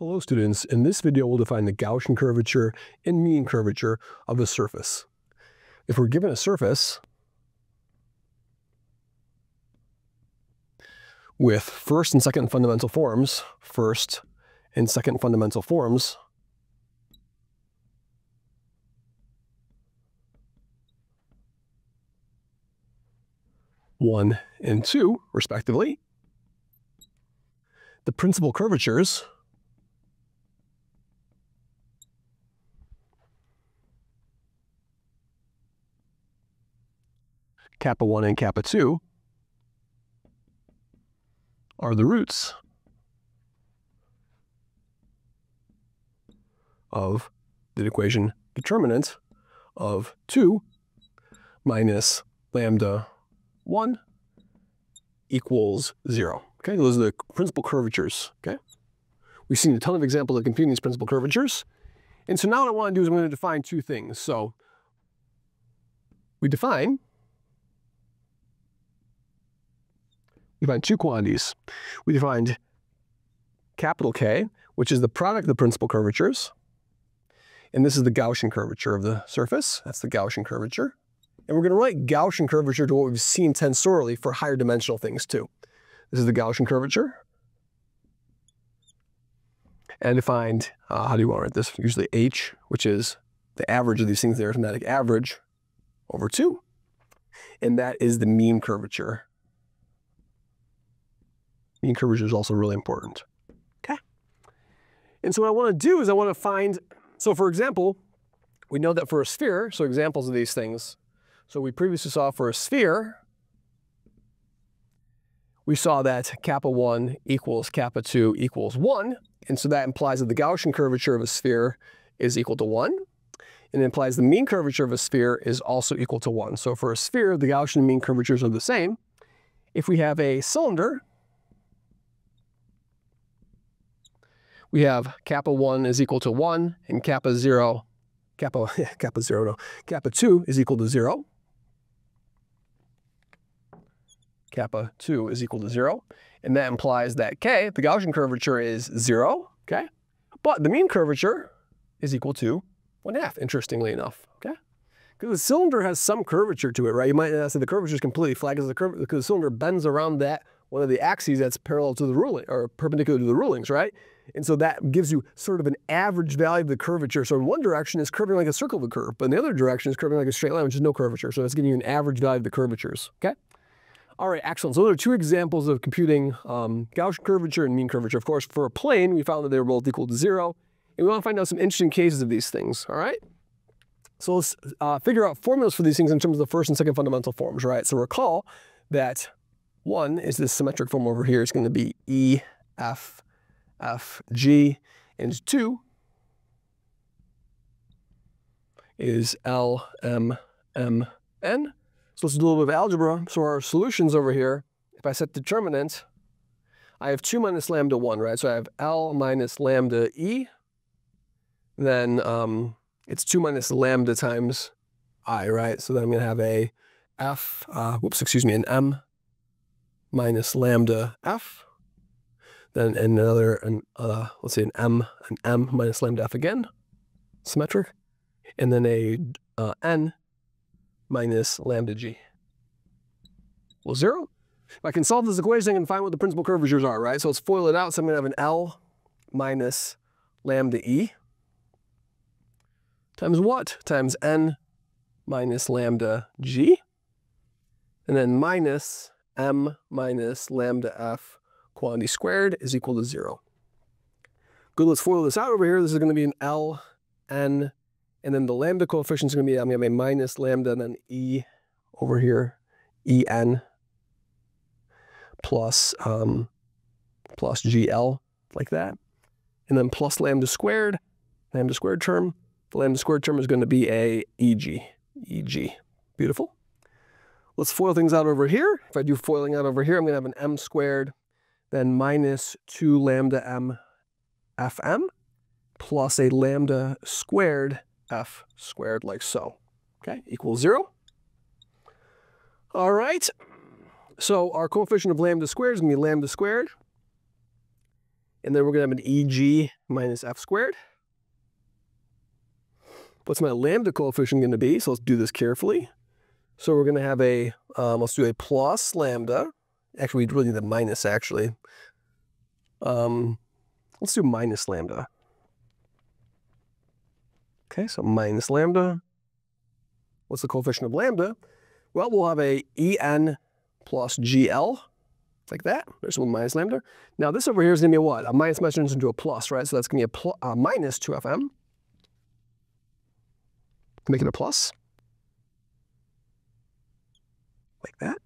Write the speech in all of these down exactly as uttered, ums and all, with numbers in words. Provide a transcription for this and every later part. Hello students, in this video we'll define the Gaussian curvature and mean curvature of a surface. If we're given a surface with first and second fundamental forms, first and second fundamental forms, one and two respectively, the principal curvatures Kappa one and Kappa two are the roots of the equation determinant of two minus lambda one equals zero. Okay, those are the principal curvatures. Okay, we've seen a ton of examples of computing these principal curvatures. And so now what I want to do is I'm going to define two things. So we define We find two quantities. We defined capital K, which is the product of the principal curvatures. And this is the Gaussian curvature of the surface. That's the Gaussian curvature. And we're going to write Gaussian curvature to what we've seen tensorally for higher dimensional things too. This is the Gaussian curvature. And defined, uh, how do you want to write this? Usually H, which is the average of these things, the arithmetic average over two. And that is the mean curvature. Mean curvature is also really important. Okay. And so what I want to do is I want to find, so for example, we know that for a sphere, so examples of these things. So we previously saw for a sphere, we saw that kappa one equals kappa two equals one. And so that implies that the Gaussian curvature of a sphere is equal to one. And it implies the mean curvature of a sphere is also equal to one. So for a sphere, the Gaussian and mean curvatures are the same. If we have a cylinder, we have kappa one is equal to one and kappa zero, kappa, kappa zero, no, kappa two is equal to zero. Kappa two is equal to zero. And that implies that K, the Gaussian curvature, is zero, okay? But the mean curvature is equal to one half, interestingly enough, okay? Because the cylinder has some curvature to it, right? You might not say the curvature is completely flat because the, curv because the cylinder bends around that one of the axes that's parallel to the ruling, or perpendicular to the rulings, right? And so that gives you sort of an average value of the curvature. So in one direction it's curving like a circle of a curve, but in the other direction it's curving like a straight line, which is no curvature. So that's giving you an average value of the curvatures, okay? All right, excellent. So those are two examples of computing um, Gaussian curvature and mean curvature. Of course, for a plane, we found that they were both equal to zero. And we want to find out some interesting cases of these things, all right? So let's uh, figure out formulas for these things in terms of the first and second fundamental forms, right? So recall that one is this symmetric form over here. It's going to be E, F, F, G, and two is L, M, M, N. So let's do a little bit of algebra. So our solutions over here, if I set determinant, I have two minus lambda one, right? So I have L minus lambda E, then um, it's two minus lambda times I, right? So then I'm going to have a F, uh, whoops, excuse me, an M minus lambda F. Then another, an, uh, let's say an M, an M minus lambda F again, symmetric. And then a uh, N minus lambda G. Well, zero. If I can solve this equation, I can find what the principal curvatures are, right? So let's FOIL it out. So I'm going to have an L minus lambda E times what? Times N minus lambda G. And then minus M minus lambda F quantity squared is equal to zero. Good, let's FOIL this out over here. This is going to be an L, N, and then the lambda coefficient is going to be, I'm going to have a minus lambda and then E over here, E N plus, um, plus G L, like that. And then plus lambda squared, lambda squared term. The lambda squared term is going to be a E G, E G. Beautiful. Let's FOIL things out over here. If I do FOILing out over here, I'm going to have an M squared, then minus two lambda M F M plus a lambda squared F squared, like so, okay, equals zero. All right, so our coefficient of lambda squared is gonna be lambda squared, And then we're going to have an E G minus F squared. What's my lambda coefficient going to be? So let's do this carefully. So we're going to have a, um, let's do a plus lambda. Actually, we really need the minus actually. Um, let's do minus lambda. Okay, so minus lambda. What's the coefficient of lambda? Well, we'll have a E N plus G L, like that. There's one minus lambda. Now this over here is going to be what? A minus measures into a plus, right? So that's going to be a, a minus two F M. Make it a plus, like that.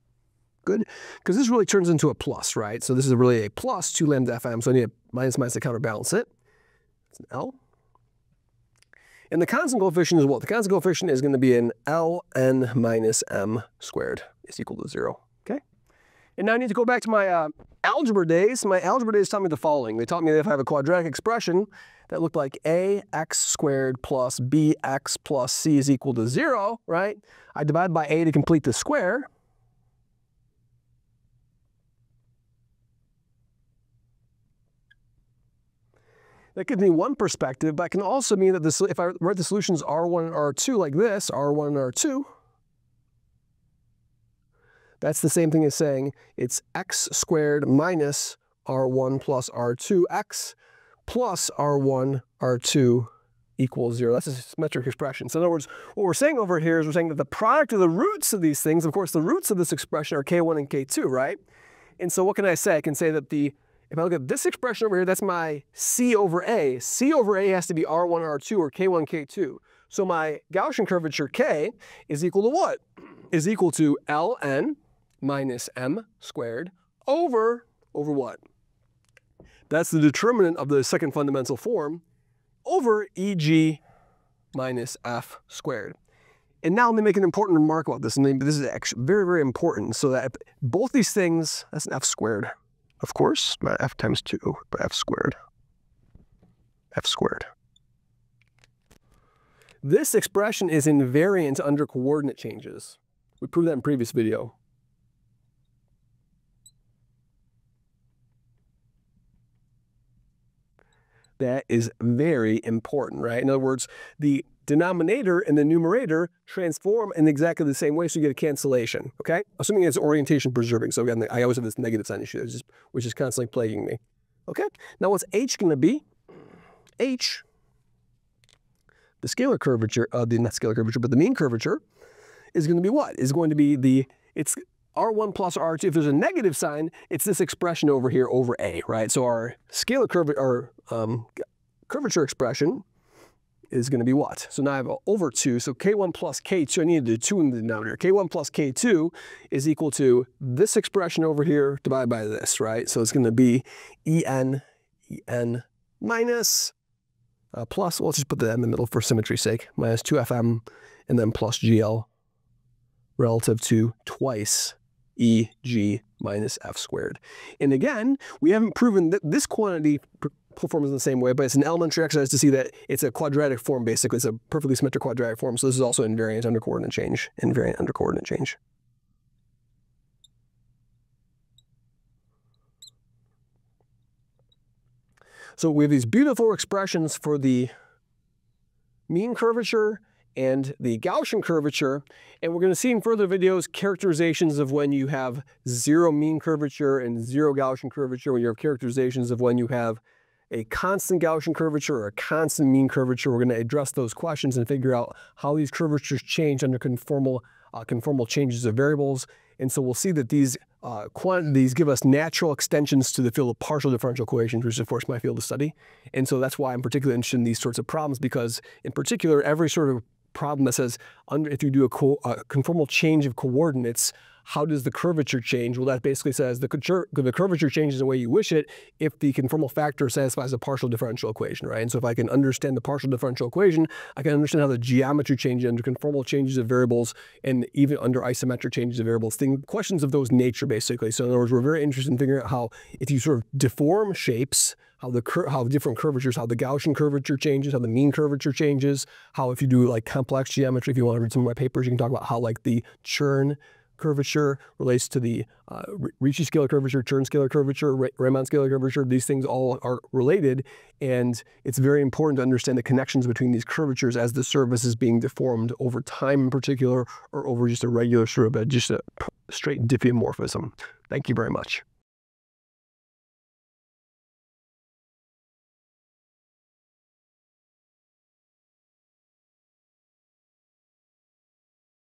Good, because this really turns into a plus, right? So this is really a plus two lambda F M, so I need a minus minus to counterbalance it. It's an L. And the constant coefficient is what? The constant coefficient is going to be an L N minus M squared is equal to zero, okay? And now I need to go back to my uh, algebra days. My algebra days taught me the following. They taught me that if I have a quadratic expression that looked like A x squared plus B x plus C is equal to zero, right? I divide by A to complete the square. That gives me one perspective, but it can also mean that this, if I write the solutions R one and R two like this, R one and R two, that's the same thing as saying it's x squared minus R one plus R two x plus R one, R two equals zero. That's a symmetric expression. So in other words, what we're saying over here is we're saying that the product of the roots of these things, of course, the roots of this expression are K one and K two, right? And so what can I say? I can say that the if I look at this expression over here, that's my C over A. C over A has to be R one, R two, or K one, K two. So my Gaussian curvature K is equal to what? Is equal to L N minus M squared over, over what? That's the determinant of the second fundamental form over E G minus F squared. And now let me make an important remark about this. And this is actually very, very important. So that both these things, that's an F squared. Of course, not F times two, but F squared, F squared. This expression is invariant under coordinate changes. We proved that in previous video. That is very important, right? In other words, the denominator and the numerator transform in exactly the same way, so you get a cancellation, okay? Assuming it's orientation preserving, so again, I always have this negative sign issue, which is, which is constantly plaguing me, okay? Now what's H gonna be? H, the scalar curvature, uh, the not scalar curvature, but the mean curvature, is gonna be what? Is going to be the, it's R one plus R two, if there's a negative sign, it's this expression over here over A, right? So our scalar curvature, our um, curvature expression, is going to be what? So now I have over two, so K one plus K two, I needed the two in the denominator. K one plus K two is equal to this expression over here divided by this, right? So it's going to be En, En minus, uh, plus, well, let's just put the M in the middle for symmetry's sake, minus two F M, and then plus G L relative to twice E G minus F squared. And again, we haven't proven that this quantity form is in the same way, but it's an elementary exercise to see that it's a quadratic form, basically. It's a perfectly symmetric quadratic form, so this is also invariant under coordinate change, invariant under coordinate change. So we have these beautiful expressions for the mean curvature and the Gaussian curvature, and we're going to see in further videos characterizations of when you have zero mean curvature and zero Gaussian curvature, when you have characterizations of when you have a constant Gaussian curvature or a constant mean curvature. We're going to address those questions and figure out how these curvatures change under conformal, uh, conformal changes of variables. And so we'll see that these uh, quantities give us natural extensions to the field of partial differential equations, which is of course my field of study. And so that's why I'm particularly interested in these sorts of problems, because in particular, every sort of problem that says under, if you do a co uh, conformal change of coordinates, how does the curvature change? Well, that basically says the curvature, the curvature changes the way you wish it if the conformal factor satisfies the partial differential equation, right? And so if I can understand the partial differential equation, I can understand how the geometry changes under conformal changes of variables and even under isometric changes of variables, things, questions of those nature, basically. So in other words, we're very interested in figuring out how if you sort of deform shapes, how the cur how different curvatures, how the Gaussian curvature changes, how the mean curvature changes, how if you do like complex geometry, if you want to read some of my papers, you can talk about how like the Chern curvature relates to the uh, Ricci scalar curvature, Chern scalar curvature, Riemann scalar curvature. These things all are related, and it's very important to understand the connections between these curvatures as the surface is being deformed over time in particular, or over just a regular sort of a, just a straight diffeomorphism. Thank you very much.